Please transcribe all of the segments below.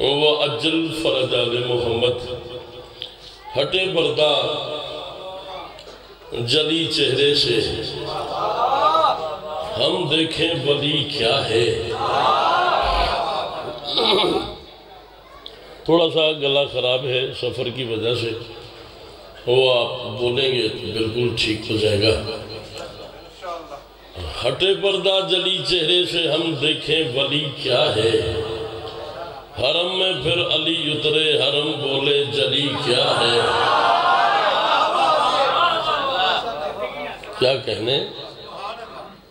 وعجل fridge آل محمد ہٹے بردہ جلی چہرے سے ہم دیکھیں ولی کیا ہے. تھوڑا سا گلا خراب ہے سفر کی وجہ سے، وہ آپ بولیں گے بالکل ٹھیک ہو جائے گا. ہٹے پردہ جلی چہرے سے ہم دیکھیں ولی کیا ہے، حرم میں پھر علی اترے حرم بولے جلی کیا ہے. کیا کہنے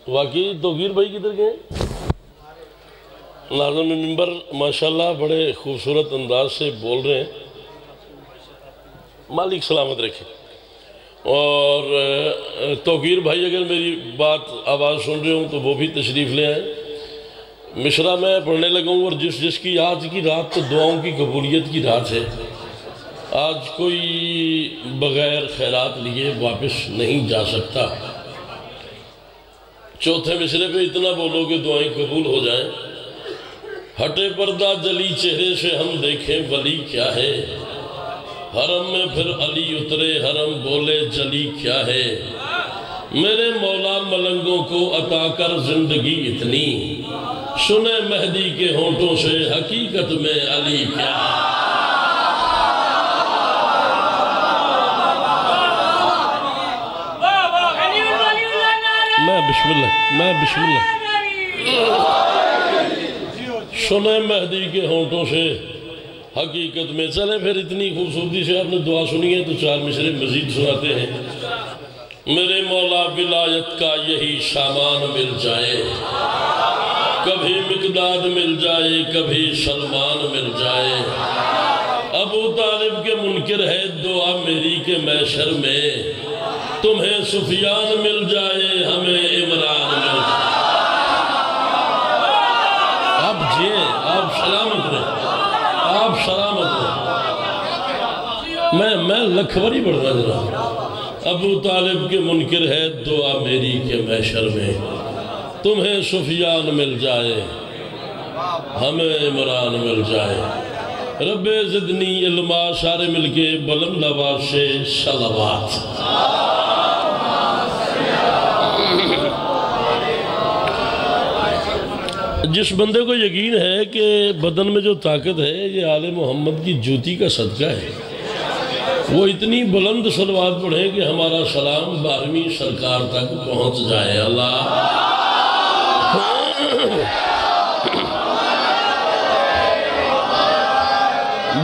واقعی توقیر بھائی کدھر گئے؟ ناظم ممبر ماشاءاللہ بڑے خوبصورت انداز سے بول رہے ہیں، مالک سلامت رکھے. اور توقیر بھائی اگر میری بات آواز سن رہے ہوں تو وہ بھی تشریف لے آئیں. مشرہ میں پڑھنے لگا ہوں اور جس کی آج کی رات تو دعاؤں کی قبولیت کی رات ہے. آج کوئی بغیر خیرات لیے واپس نہیں جا سکتا. چوتھے مشرے پہ اتنا بولو کہ دعائیں قبول ہو جائیں. ہٹے پردہ جلی چہرے سے ہم دیکھیں ولی کیا ہے، حرم میں پھر علی اترے حرم بولے جلی کیا ہے. میرے مولا ملنگوں کو عطا کر زندگی اتنی، سنے مہدی کے ہونٹوں سے حقیقت میں علی کیا. میں بسم اللہ سنے مہدی کے ہونٹوں سے حقیقت میں. چلیں پھر اتنی خوبصورتی سے آپ نے دعا سنی ہے تو چار مصرے مزید سناتے ہیں. میرے مولا ولایت کا یہی سامان مل جائے، کبھی مقداد مل جائے کبھی سلمان مل جائے. ابو طالب کے منکر ہے دعا میری کے محشر میں، تمہیں سفیان مل جائے ہمیں عمران مل جائے. آپ جیئے، آپ سلامت رہے، آپ سلامت رہے. میں لکھوری بڑھنا دے رہا ہوں. ابو طالب کے منکر ہے دعا میری کے محشر میں، تمہیں سفیان مل جائے ہمیں عمران مل جائے. رب زدنی علما سارے مل کے بلند آواز سے صلوات. جس بندے کو یقین ہے کہ بدن میں جو طاقت ہے یہ آل محمد کی جوتی کا صدقہ ہے، وہ اتنی بلند صلوات پڑھیں کہ ہمارا سلام بارہویں سرکار تک پہنچ جائے. اللہ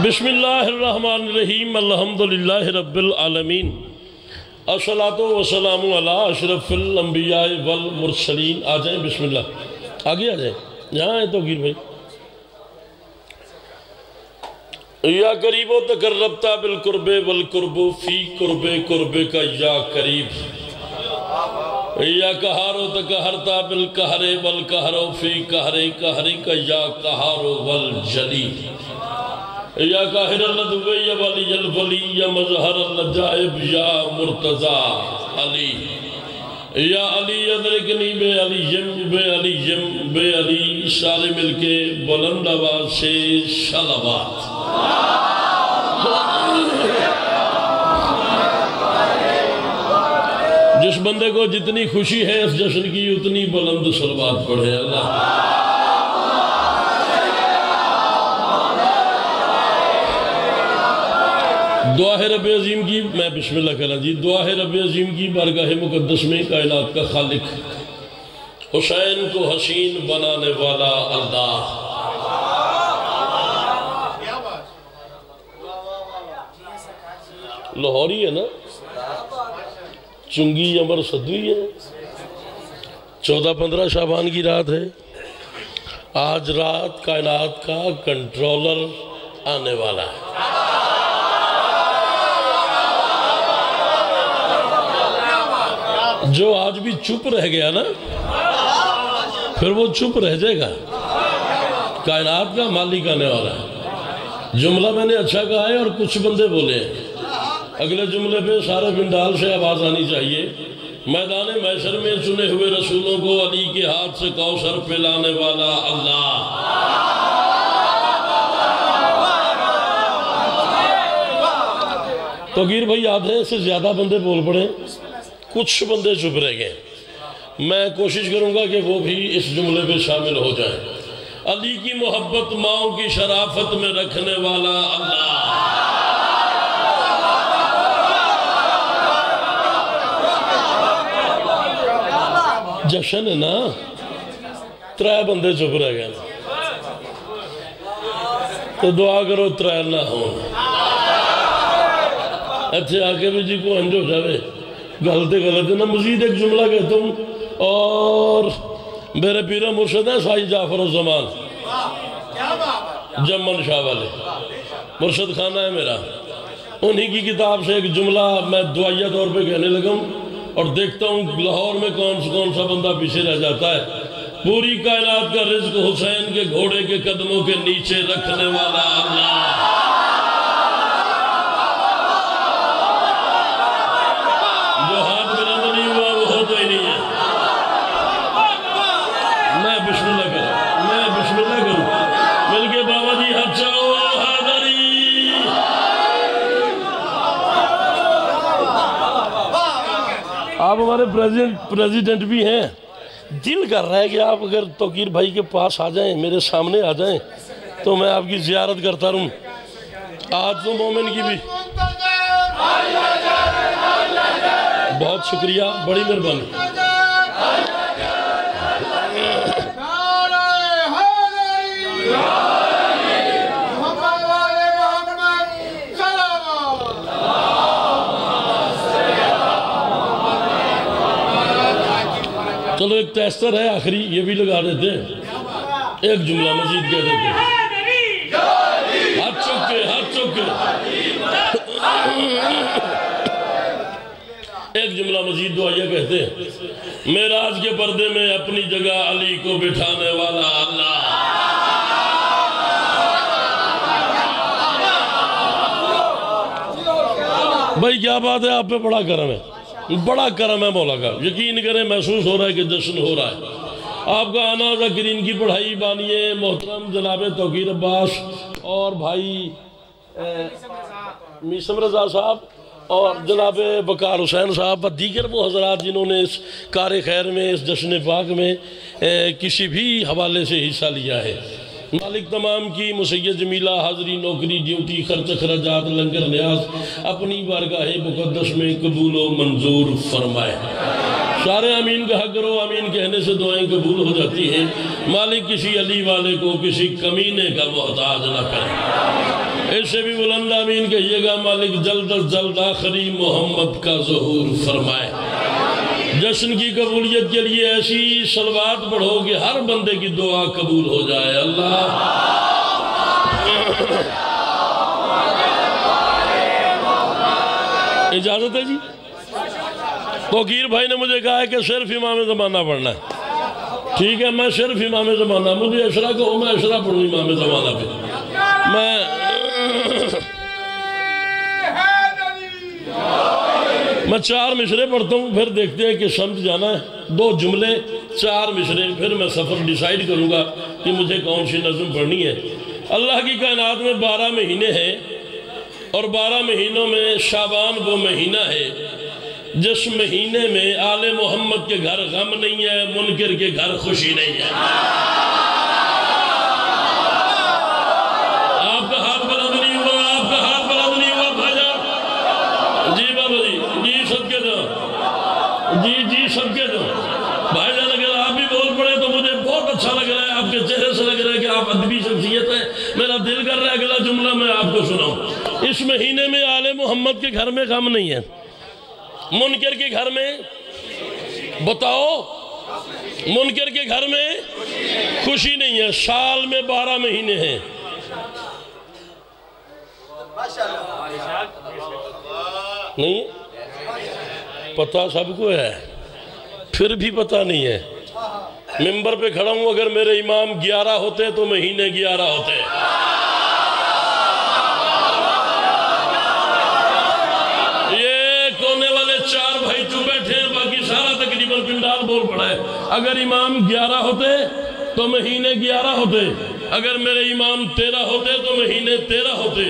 بسم اللہ الرحمن الرحیم. الحمدللہ رب العالمین، الصلاة والسلام علی اشرف الانبیاء والمرسلین. آ جائیں بسم اللہ، آگے آ جائیں، یہاں آئے توقیر بھائی. یا قریب و تقربتا بالقرب والقرب فی قرب قرب کا یا قریب، یا قہارو تقہرتا بالقہرے والقہرو فی قہرے قہری کا یا قہارو والجلی. یا قاہر اللدوی یا ولی الولی یا مظہر اللجائب یا مرتضی علی. یا علی ادرکنی بے علیم بے علیم بے علی، سارے مل کے بلند آواز سے صلوات. جس بندے کو جتنی خوشی ہے اس جشن کی اتنی بلند صلوات پڑھے. اللہ دعا ہے رب عظیم کی، میں بسم اللہ کہنا جی. دعا ہے رب عظیم کی بارگاہ مقدس میں کائنات کا خالق، حسین کو حسین بنانے والا اللہ. لاہوری ہے نا، چنگی عمر صدوی ہے. 14-15 شعبان کی رات ہے. آج رات کائنات کا کنٹرولر آنے والا ہے۔ جو آج بھی چپ رہ گیا نا پھر وہ چپ رہ جائے گا، کائنات کا مالک آنے والا ہے۔ جملہ میں نے اچھا کہا ہے اور کچھ بندے بولے ہیں، اگلے جملے پہ سارے پنڈال سے آواز آنی چاہیے۔ میدان محشر میں چنے ہوئے رسولوں کو علی کے ہاتھ سے کوثر پلانے والا اللہ۔ تو گیر بھائی آدھے سے زیادہ بندے بول پڑے، کچھ بندے چپ رہ گئے، میں کوشش کروں گا کہ وہ بھی اس جملے پہ شامل ہو جائیں۔ علی کی محبت ماؤں کی شرافت میں رکھنے والا اللہ۔ جشن ہے نا، ترائے بندے چپ رہ گئے تو دعا کرو ترائے نہ ہوں۔ اچھے آکے بھی جی کو انجو جاوے غلطے غلطے نا، مزید ایک جملہ کہتا ہوں اور میرے پیرہ مرشد ہیں سائی جعفر الزمان جمن شاہ والے، مرشد خانہ ہے میرا، انہی کی کتاب سے ایک جملہ میں دعائیہ طور پہ کہنے لگا ہوں اور دیکھتا ہوں لاہور میں کون سا بندہ پیچھے رہ جاتا ہے۔ پوری کائنات کا رزق حسین کے گھوڑے کے قدموں کے نیچے رکھنے والا اللہ۔ جو ہاتھ بلند نہیں ہوا وہ ہوتا ہی نہیں ہے۔ میں بسم اللہ کروں، میں بسم اللہ کروں، مل کے بابا جی ہاتھ چاہو آپ ہمارے پریزیڈنٹ بھی ہیں۔ دل کر رہا ہے کہ آپ اگر توقیر بھائی کے پاس آ جائیں، میرے سامنے آ جائیں تو میں آپ کی زیارت کرتا رہوں۔ آج تو مومن کی بھی بہت شکریہ، بڑی مہربانی۔ چلو ایک تیسر ہے آخری، یہ بھی لگا دیتے ہیں، ایک جملہ مزید کہہ دیتے ہیں۔ ہاتھ چکے، ہاتھ چکے، ایک جملہ مزید دعائیہ کہتے ہیں۔ معراج کے پردے میں اپنی جگہ علی کو بٹھانے والا اللہ۔ بھائی کیا بات ہے، آپ پہ بڑا کرم ہے، بڑا کرم ہے مولا کا، یقین کریں محسوس ہو رہا ہے کہ جشن ہو رہا ہے۔ آپ کا آنا ذاکرین کی پڑھائی بانیے محترم جناب توقیر عباس اور بھائی میسم رضا صاحب اور جناب وقار حسین صاحب و دیگر وہ حضرات جنہوں نے اس کار خیر میں، اس جشن پاک میں کسی بھی حوالے سے حصہ لیا ہے۔ مالک تمام کی مسید جمیلہ حاضری نوکری ڈیوٹی خرچ اخراجات لنگر نیاز اپنی بارگاہ مقدس میں قبول و منظور فرمائے۔ سارے آمین کہا کرو، آمین کہنے سے دعائیں قبول ہو جاتی ہیں۔ مالک کسی علی والے کو کسی کمینے کا محتاج نہ کرے، اس سے بھی بلند آمین کہیے گا۔ مالک جلد از جلد آخری محمد کا ظہور فرمائے۔ جشن کی قبولیت کے لیے ایسی صلوات پڑھو کہ ہر بندے کی دعا قبول ہو جائے۔ اللہ اجازت ہے جی؟ توقیر بھائی نے مجھے کہا ہے کہ صرف امام زمانہ پڑھنا ہے، ٹھیک ہے میں صرف امام زمانہ، مجھے اشرا کہو میں اشرا پڑھوں امام زمانہ پہ میں چار مصرے پڑھتا ہوں، پھر دیکھتے ہیں کہ سمجھ جانا ہے۔ دو جملے چار مصرے، پھر میں سفر ڈیسائیڈ کروں گا کہ مجھے کون سی نظم پڑھنی ہے۔ اللہ کی کائنات میں 12 مہینے ہیں اور 12 مہینوں میں شعبان وہ مہینہ ہے جس مہینے میں آل محمد کے گھر غم نہیں ہے، منکر کے گھر خوشی نہیں ہے۔ آپ کا ہاتھ بلند نہیں ہوا، آپ کا ہاتھ بلند نہیں ہوا بھائی جی، بابا جی سب کے دو جی جی سب کے دو بھائی جان اگر آپ بھی بول پڑے تو مجھے بہت اچھا لگ رہا ہے، آپ کے چہرے سے لگ رہا ہے کہ آپ ادبی شخصیت ہیں۔ میرا دل کر رہا ہے اگلا جملہ میں آپ کو سناؤں۔ اس مہینے میں آل محمد کے گھر میں غم نہیں ہے، منکر کے گھر میں بتاؤ، منکر کے گھر میں خوشی نہیں ہے۔ سال میں 12 مہینے ہیں، नहीं पता सबको है, फिर भी पता नहीं है। मिंबर पे खड़ा हूं, अगर मेरे इमाम 11 होते तो महीने 11 होते। ये कोने वाले 4 भाई जो बैठे हैं, बाकी सारा तकरीबन पिंडाल बोल पड़ा है। अगर इमाम 11 होते तो महीने 11 होते, अगर मेरे इमाम 13 होते तो महीने 13 होते।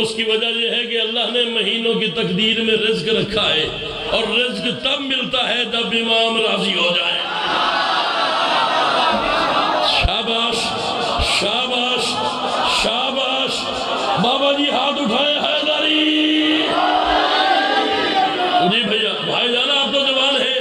उसकी वजह यह है कि अल्लाह ने महीनों की तकदीर में रिज्क रखा है, और रिज्क तब मिलता है जब इमाम राजी हो जाए। शाबाश शाबाश शाबाश। बाबा जी हाथ उठाए हैदारी। जी भैया भाई जाना, आप तो जवान है,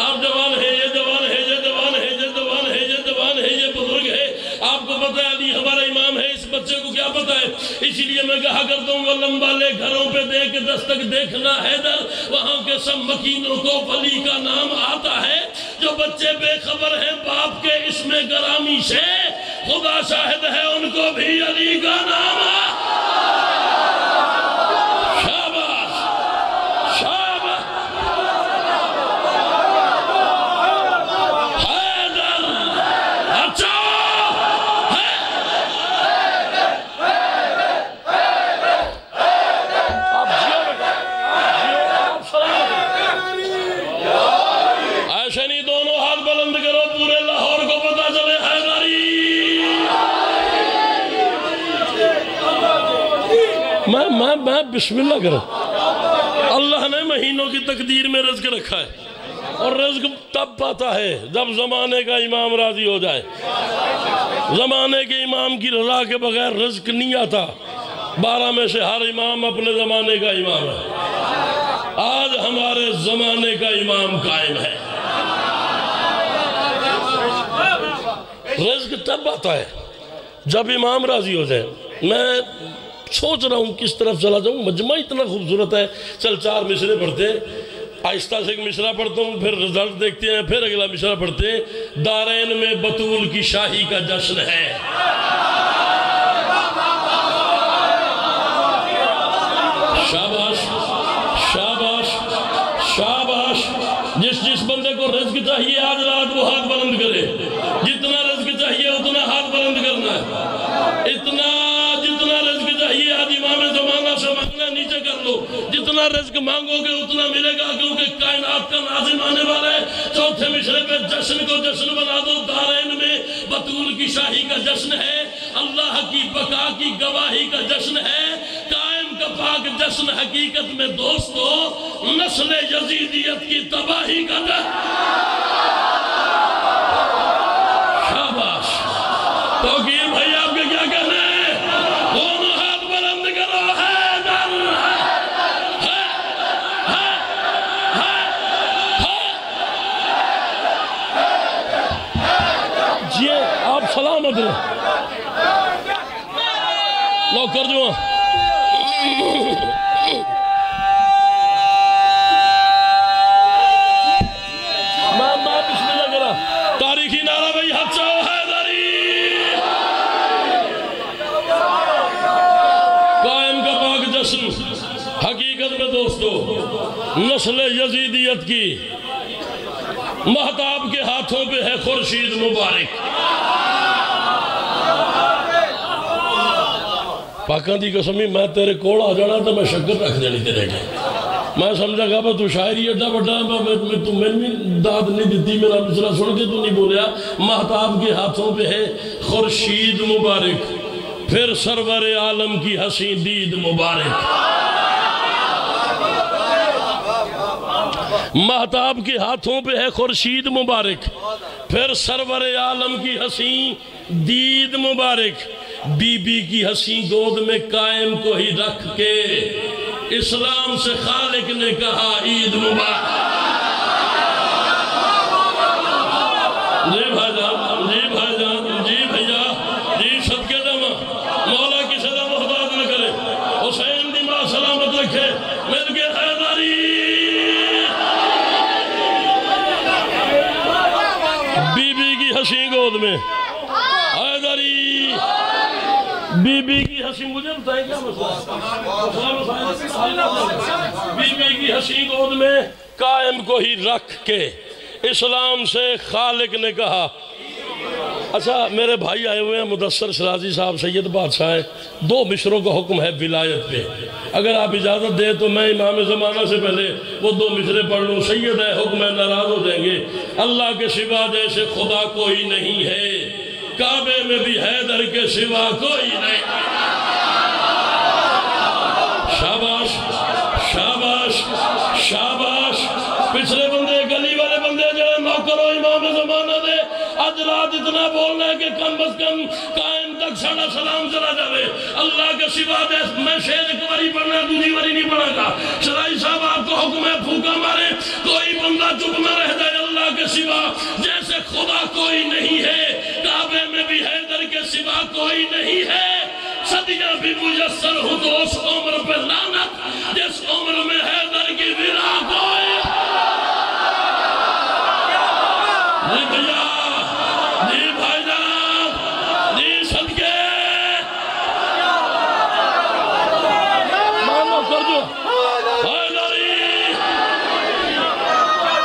आप जवान है, ये जवान है, ये जवान है, ये जवान है, ये जवान है, ये बुजुर्ग है। आपको पता है अली हमारा इमाम है, इस बच्चे को क्या पता है। इसीलिए मैं कहा करता हूँ वल्लम वाले घरों पे देख दस्तक देखना हैदर, वहाँ के सब मकीनों को वली का नाम आता है। जो बच्चे बेखबर हैं बाप के इसमें गरामी से, खुदा शाहिद है उनको भी अली का नाम। शाबाश शाबाश हैदर। अच्छा मैं बिस्मिल्लाह करूं। अल्लाह ने महीनों की तकदीर में रिज्क रखा है, और रिज्क तब पाता है जब जमाने का इमाम राजी हो जाए। जमाने के इमाम की रजा के बगैर रिज्क नहीं आता। 12 में से हर इमाम अपने जमाने का इमाम है। आज हमारे जमाने का इमाम कायम है। रिज्क तब आता है जब इमाम राजी हो जाए। मैं सोच रहा हूँ किस तरफ चला जाऊँ, मजमा इतना खूबसूरत है। चल 4 मिसरे पढ़ते हैं, आहिस्ता से एक मिसरा पढ़ता हूँ, फिर रिजल्ट देखते हैं, फिर अगला मिसरा पढ़ते हैं। दारेन में बतूल की शाही का जश्न है। शाबाश शाबाश शाबाश। जिस जिस बंदे को रिज्क चाहिए आज रात वो हाथ बुलंद करे। जितना रिज्क चाहिए उतना हाथ बुलंद करना है। इतना नीचे कर लो, जितना रिज्क मांगोगे उतना मिलेगा, क्योंकि कायनात का नाज़िम आने वाला है। चौथे मिसरे पे जश्न को जश्न बना दो। दारेन में बतूल की शाही का जश्न है, अल्लाह की बका की गवाही का जश्न है, कायम का पाक जश्न। हकीकत में दोस्तों नस्ल यजीदियत की तबाही का शाबाश। तो भाई आपके क्या कहना है? लो कर दूँ। मैं बिस्मिल्लाह करा। तारीखी नारा भाई हाथ चाओ हैदरी। कायम का पाक जश्न। हकीकत में दोस्तों नस्ल यजीदियत की महताब के हाथों पे है खुर्शीद मुबारक। पाका दी कसमी मैं तेरे कोल आ जाना तो मैं शक्कर रख देनी तेरे के। मैं समझा गाबा तू शायरी एडा बड़ा, तू मैंने दाद नहीं दी, मेरा मिसरा सुन के तू नहीं बोलिया। महताब के हाथों पे है खुर्शीद मुबारक, फिर सरवर आलम की हसी दीद मुबारक। महताब के हाथों पे है खुर्शीद मुबारक, फिर सरवर आलम की हसी दीद मुबारक। बीबी की हसी गोद में कायम को ही रख के इस्लाम से खालिक ने कहा ईद मुबारक। जी भाईजा जी भाईजा जी भैया जी, सबके दम मौला की सदा मोहताज न करे, हुसैन दी मां सलामत रखे। मिलके हैदारी। बीबी की हसी गोद में हैदारी। बीबी की हंसी मुझे बताए क्या मसला। बीबी की हंसी गोद में कायम को ही रख के इस्लाम से खालिक ने कहा। अच्छा मेरे भाई आए हुए हैं मुदस्सर सराजी साहब सैयद बादशाह, दो मिसरों का हुक्म है विलायत पे, अगर आप इजाज़त दें तो मैं इमाम ज़माना से पहले वो दो मिसरे पढ़ लूँ। सैयद है हुक्म है, नाराज़ हो जाएंगे। अल्लाह के सिवा जैसे खुदा कोई नहीं है, काबे में भी हैदर के सिवा कोई नहीं। शाबाश शाबाश शाबाश। पिछले बंदे गली वाले बंदे जो नौकरो इमाम ज़माना दे आज रात इतना बोलना है कि कम अज कम कायम तक सारा सलाम चला जाए। अल्लाह के सिवा मैं शेर एक बारी पढ़ना, दूसरी बारी नहीं पढ़ागा। सराई साहब आपको हुक्म है फूका मारे कोई बंदा चुप न रह जाए। अल्लाह के सिवा जैसे खुदा कोई नहीं है, काबे में भी हैदर के सिवा कोई नहीं है। सदियां भी मुयस्सर हो तो उस उम्र पे लानत जिस उम्र में हैदर की विरासत होए। जी भैया जी भाईजान जी सदके मानो कर दो हैदरी।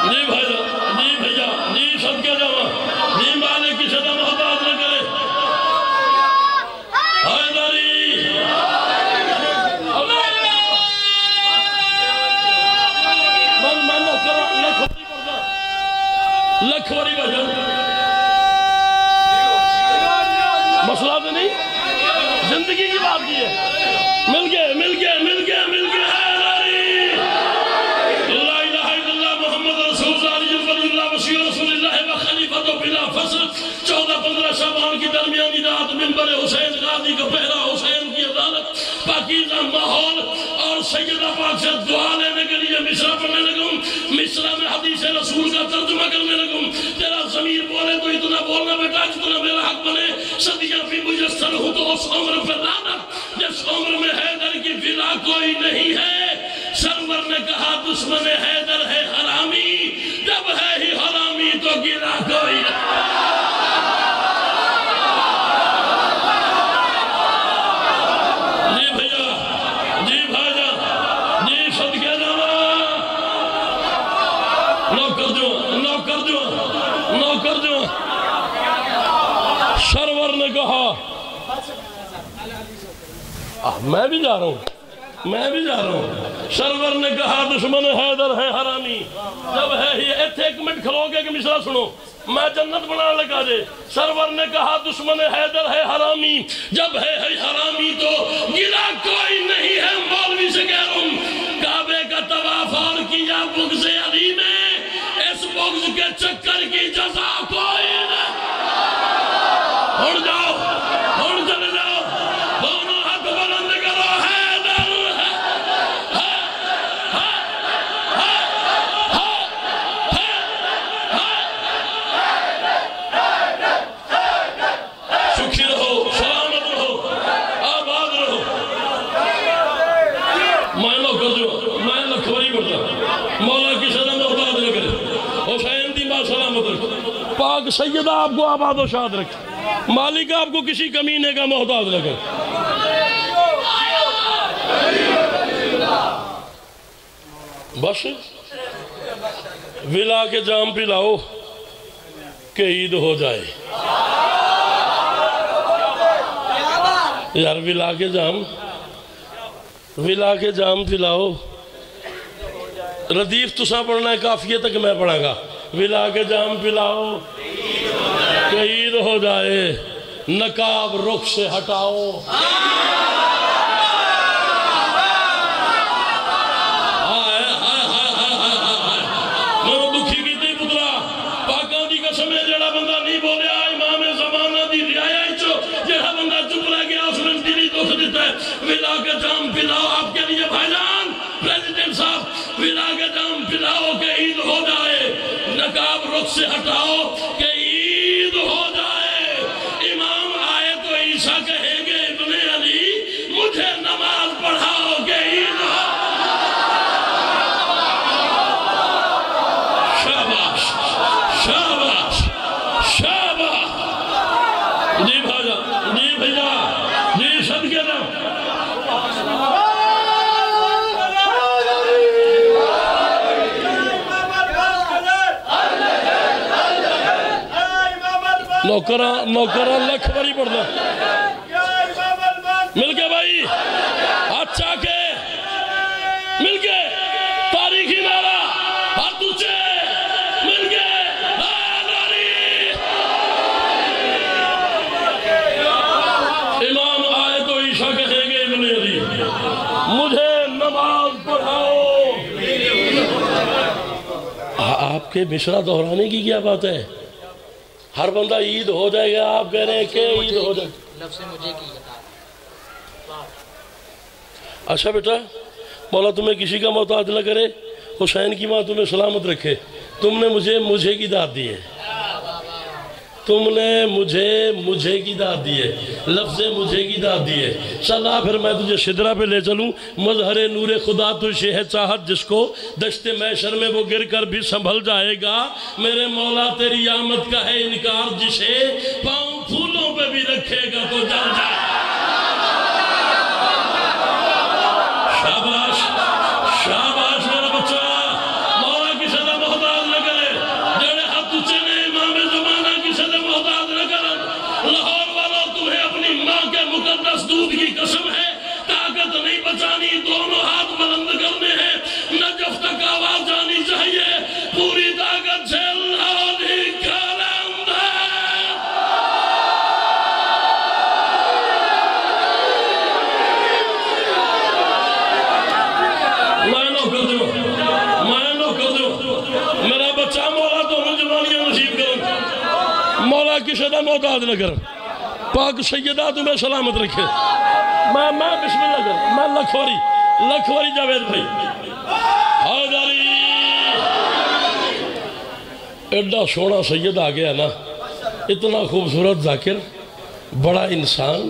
जी भैया जी भैया जी सदके जावा जी मालिक की सदा मोहताज न करे लखोरी वजन मसला तो नहीं, जिंदगी की बात की है। मिल गए मिल गए मिल गए मिल गए। चौदह 15 शाबान की दरमियानी रात मिंबर हुसैन गाजी का पहरा, हुसैन की अदालत, पाकिजा माहौल और सैयदा पाक से दुआ लेने के लिए मिस्रा पढ़ने लगूं। मिस्रा में हदीस रसूल का तर्जुमा करने लगूं। तेरा ज़मीर बोले तो इतना बोलना बेटा जितना मेरा हक बने। सदियां भी मुयस्सर हो तो उस उम्र पे लानत जिस उम्र में हैदर की विला कोई नहीं है। सरवर ने कहा दुश्मन हैदर है हरामी, जब है ही हरामी तो गिला कोई नहीं। सरवर ने कहा मैं भी जा रहा हूँ मैं भी जा रहा हूँ। सरवर ने कहा दुश्मन हैदर है हरामी, जब है ही इतने एक मिनट खलोगे कि मिसरा सुनो मैं जन्नत बना लगा जे। सरवर ने कहा दुश्मन हैदर है हरामी, जब है हरामी तो गिला कोई नहीं है। मौलवी से कह रहा हूँ काबे का तवाफ और किया बुग़्ज़ अली में, इस बुग़्ज़ के चक्कर की जज़ा कोई नहीं। उड़ जाओ उड़ चले जाओ, दोनों हाथ बुलंद करो। हैदर है है है है है है। सुखी रहो सलामत रहो आबाद रहो। मैं लो कर दो मैं लखवारी करता मौला की सदा मोहताज न करे। हुसैन दी मां सलामत रखे, पाक सैयदा आपको आबाद और शाद रखे, मालिक आपको किसी कमीने का मोहताज लगे। बस विला के जाम पिलाओ के ईद हो जाए। यार विला के जाम पिलाओ। रदीफ तुसा पढ़ना है, काफिये तक मैं पढ़ागा। विला के जाम पिलाओ ईद हो जाए, नकाब रुख से हटाओ। मैं दुखी की थी पुत्रा, पाका दी कसम है जड़ा बंदा नहीं बोलिया इमाम ज़माना दी रियाया चो, जड़ा बंदा चुप रह गया उसने दिली दुख देता है। विला के जाम पिलाओ आपके लिए भाईजान प्रेसिडेंट साहब, विला के जाम पिलाओ के ईद हो जाए, नकाब रुख से हटाओ के हो जाए। इमाम आए तो ईसा कहेंगे इब्ने अली मुझे नमाज पढ़ाओगे ईद हो। शाबाश शाबाश शाबाश। जी भैया जी نوکران اللہ کھبری پڑھنا مل گئے بھائی ہاتھ چاکے مل گئے تاریخی نعرہ ہاتھ اونچے مل گئے امام آئے تو عشاء کے دیں گے ابن علی مجھے نماز پڑھاؤ آپ کے مشرہ دہرانے کی کیا بات ہے ہر بندہ عید ہو جائے گا آپ کہہ رہے ہیں کہ عید ہو جائے گا لفظ مجھے کی اچھا بیٹا مولا تمہیں کسی کا محتاج نہ کرے حسین کی ماں تمہیں سلامت رکھے تم نے مجھے مجھے کی داد دی ہے تم نے مجھے مجھے کی داد دی ہے لفظ مجھے کی داد دی ہے چل آ پھر میں تجھے سدرہ پہ لے چلوں مظہر نور خدا تجھے ہے چاہت جس کو دشت محشر میں وہ گر کر بھی سنبھل جائے گا میرے مولا تیری آمد کا ہے انکار جسے پاؤں پھولوں پہ بھی رکھے گا تو جل جائے شاباش شاباش میرا بچہ مولا کی صدا محتاج نہ کرے جڑے حد اچھے نے امام زمانہ کی صدا محتاج نہ کرے لاہور والوں تمہیں اپنی ماں کے مقدس دودھ کی قسم ہے طاقت نہیں بچانی دونوں ہاتھ بلند کرنے ہیں نجف تک آواز جانی چاہیے پوری طاقت سے اللہ شدہ محتاج نہ کریں پاک سیدہ تمہیں سلامت رکھے میں بسم اللہ کریں میں لکھواری جاوید بھائی حیداری ایڈا سونا سید آگیا نا اتنا خوبصورت ذاکر بڑا انسان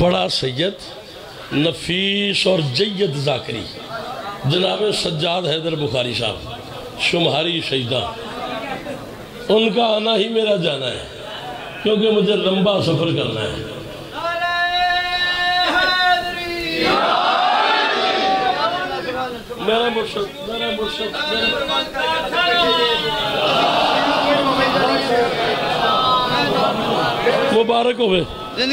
بڑا سید نفیس اور جید ذاکری جناب سجاد حیدر بخاری صاحب شمہاری سجدہ ان کا آنا ہی میرا جانا ہے کیونکہ مجھے لمبا سفر کرنا ہے میرے مرشد میرے مرشد مبارک ہوئے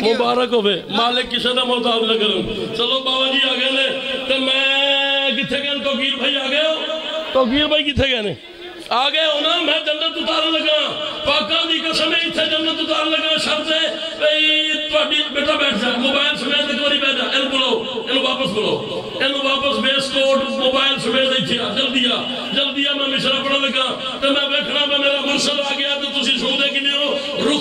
مبارک ہوئے مالک کسی نہ محتاج نہ کروں چلو بابا جی آگے لے تو میں کتھے گئے توقیر بھائی آگے ہو توقیر بھائی کتھے گئے نے آگے ہونا میں جنت اتار لگا پاکستان دی قسمیں اتھے جنت اتار لگا شرط ہے بیٹا بیٹھ جا موبائل سمیت دکھوری بیٹھ جا اینو بلاؤ اینو واپس بلاؤ اینو واپس بیس کوٹ موبائل سمیت اتھیا جلدیا میں مشرہ پڑا لگا تو میں بیٹھنا میں میرا مرسل آگیا تو تسی سعودے کی نہیں ہو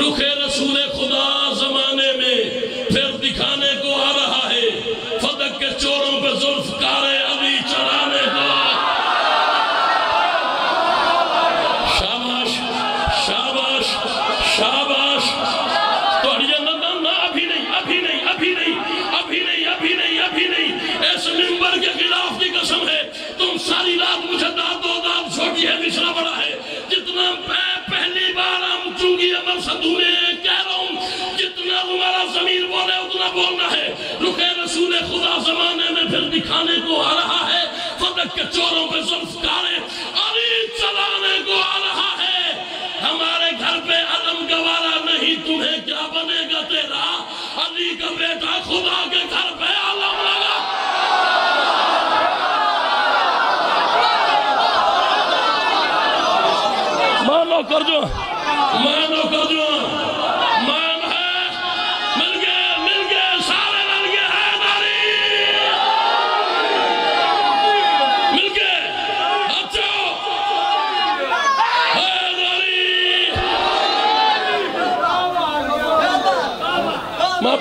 رخ رسول خدا زمانے میں پھر دکھانے کو آ رہا ہے فدق کے چوروں پر زلف کارے علی چرانے کو ساری رات مجھے دو داد چھوٹی ہے مشرہ بڑا ہے جتنا پہلی بار ہم چونگی عمر صدو میں کہہ رہا ہوں جتنا ہمارا ضمیر بولے اتنا بولنا ہے رخ رسول خدا زمانے میں پھر دکھانے کو آ رہا ہے فدق کے چوروں پہ زلف کارے علی چلانے کو آ رہا ہے ہمارے گھر پہ علم گوارا نہیں تمہیں کیا بنے گا تیرا علی کا بیٹا خدا کے گھر پہ علم لگا مان ہے مل گئے سارے مل گئے حیداری مل گئے اچھو حیداری میں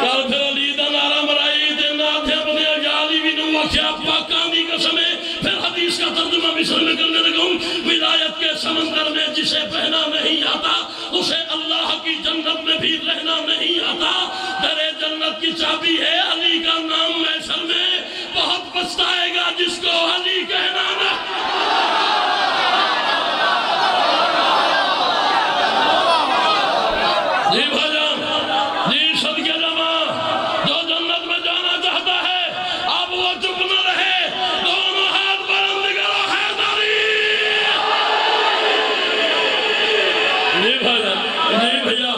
کل پھر علی دا نعرہ مرائی دینا تھے اپنے اجالی بھی نو کیا پاکستان دی قسمیں پھر حدیث کا ترجمہ مصر میں کرنے لگوں ولایت کے سمندر میں جسے پہنا نہیں آتا اسے اللہ کی جنت میں بھی رہنا نہیں آتا در جنت کی چابی ہے علی کا نام محشر میں بہت پچھتائے گا جس کو علی کہنا نہ جی بھجان جی صدقِ جمع جو جنت میں جانا چاہتا ہے اب وہ چپ نہ رہے دونوں ہاتھ بلند کرو حیداری جی بھجان جی بھیا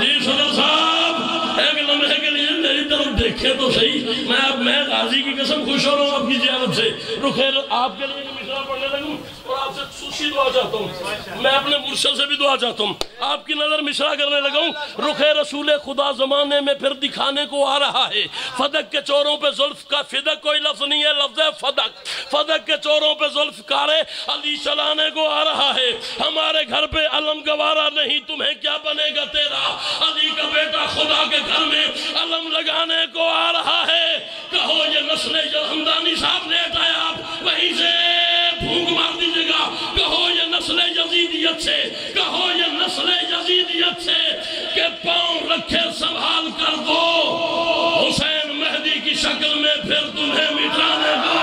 جی صدر صاحب ایک لمحے کے لیے میری طرف دیکھے تو صحیح میں اب میں غازی کی قسم خوش ہو رہا ہوں اپنی زیارت سے رخیر آپ کے لیے مشورہ پڑھنے لگوں اور آپ سے خصوصی دعا چاہتا ہوں میں اپنے مرشد سے بھی دعا چاہتا ہوں آپ کی نظر مشرا کرنے لگا ہوں رخ رسول خدا زمانے میں پھر دکھانے کو آ رہا ہے فدق کے چوروں پہ زلف کا فدق کوئی لفظ نہیں ہے لفظ ہے فدق فدق کے چوروں پہ زلف کارے علی چلانے کو آ رہا ہے ہمارے گھر پہ علم گوارا نہیں تمہیں کیا بنے گا تیرا علی کا بیٹا خدا کے گھر میں علم لگانے کو آ رہا ہے کہو یہ نسل حمدانی صاحب نیٹ آئے آپ وہیں سے بھونک مار دیجئے گا کہو یہ نسل یزیدیت سے کہو یہ نسل یزیدیت سے کہ پاؤں رکھے سنبھال کر دو حسین مہدی کی شکل میں پھر تمہیں مٹانے دو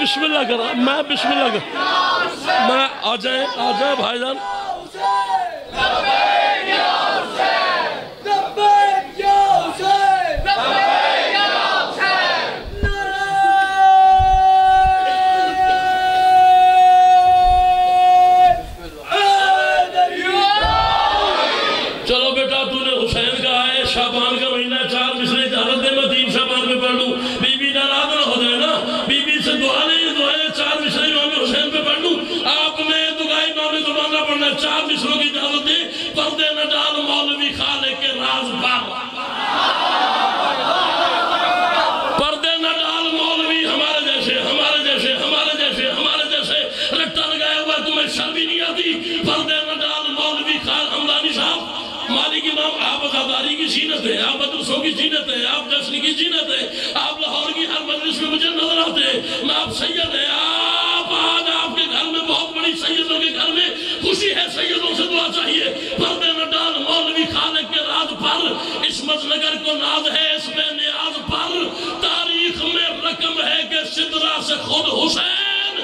بسم اللہ کرا میں بسم اللہ کرا میں آجائیں بھائی جان لبیک یا حسین لبیک یا حسین لبیک یا حسین نعرہ حیدری چلو بیٹا تو نے حسین کا آئے شعبان کا مہینہ 4 مصرے اجازت دے میں 3 شعبان میں پڑھ لوں بی بی ناراض نہ ہو جائے نا بی بی سے دعا چار مصروں کی اجازت دیں پردے نہ ڈال مولوی خالق کے راز باغ پردے نہ ڈال مولوی ہمارے جیسے رٹا لگایا ہوا تمہیں شرم ہی نہیں آتی پردے نہ ڈال مولوی خالق حمدانی صاحب مالک امام آپ آزاداری کی زینت ہے آپ مدرسوں کی زینت ہے آپ جشن کی زینت ہے آپ لاہور کی ہر مجلس میں مجھے نظر آتے ہیں میں آپ سید ہیں آپ آج آپ کے گھر میں بہت بڑی سیدوں کے گھر میں خوشی ہے سیدوں سے دعا چاہیے پردے نہ ڈال مولوی خالق کے راز پر عصمت نگر کو ناز ہے اس میں نیاز پر تاریخ میں رقم ہے کہ سدرہ سے خود حسین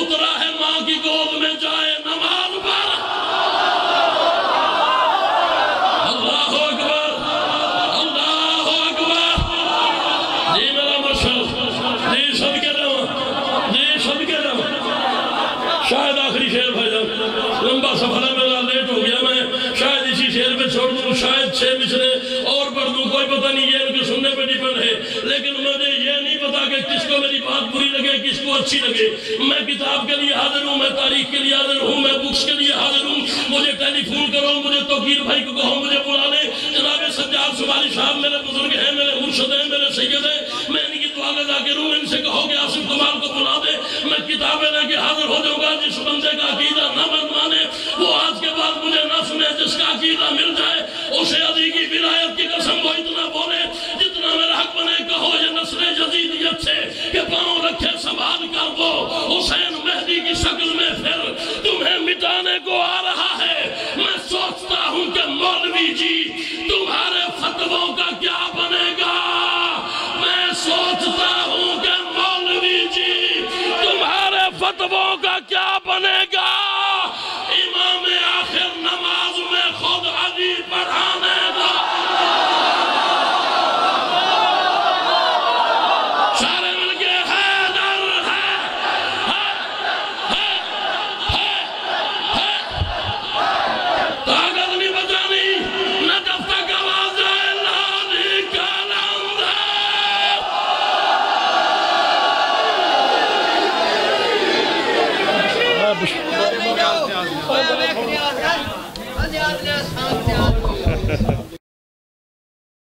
اترا ہے ماں کی گود میں جائے نماز پر شاید آخری شیر بھائی جان لمبا سفر ہے میرا لیٹ ہو گیا میں شاید اسی شیر پہ چھوڑ دوں شاید 6 مصرے اور پڑھ دوں کوئی پتہ نہیں یہ ان کے سننے پہ ڈیپینڈ ہے لیکن مجھے یہ نہیں پتا کہ کس کو میری بات بری لگے کس کو اچھی لگے میں کتاب کے لیے حاضر ہوں میں تاریخ کے لیے حاضر ہوں میں بکس کے لیے حاضر ہوں مجھے ٹیلی فون کرو مجھے توقیر بھائی کو کہو مجھے بلا لے جناب سجاد شمالی صاحب میرے بزرگ ہیں میرے مرشد ہیں میرے سید ہیں میں ان کی دعا میں ذاکر ہوں ان سے کہو کہ آصف کمال کو بلا دے میں کتابیں لے کے حاضر ہو جاؤں گا جس بندے کا عقیدہ نہ بدمانے وہ آج کے بعد مجھے نہ سنے جس کا عقیدہ مل جائے اسے علی کی ولایت کی قسم وہ اتنا بولے جتنا میرا حق بنے کہو یہ نسل یزیدیت سے کہ پاؤں رکھے سنبھال کر دو حسین مہدی کی شکل میں پھر تمہیں مٹانے کو آ رہا ہے میں سوچتا ہوں کہ مولوی جی تمہارے فتووں کا کیا بنے گا میں سوچتا ہوں کہ مولوی جی تمہارے فتووں کا کیا بنے گا امام آخر نماز میں خود علی پڑھانے دو سارے مل کے حیدر ہے طاقت نہیں بچانی نہ جب تک آواز ہے لانی کلام دے بسم اللہ